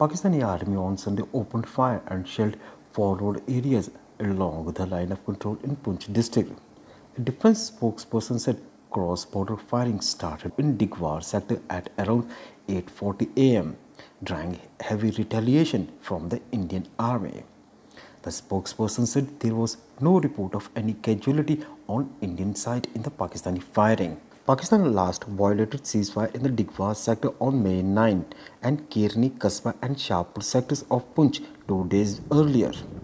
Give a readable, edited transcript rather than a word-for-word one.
Pakistani army on Sunday opened fire and shelled forward areas along the line of control in Poonch district. A defense spokesperson said cross-border firing started in Digwar sector at around 8:40 am, drawing heavy retaliation from the Indian army. The spokesperson said there was no report of any casualty on Indian side in the Pakistani firing. Pakistan last violated ceasefire in the Digwar sector on May 9 and Kirni, Kasba and Shahpur sectors of Poonch 2 days earlier.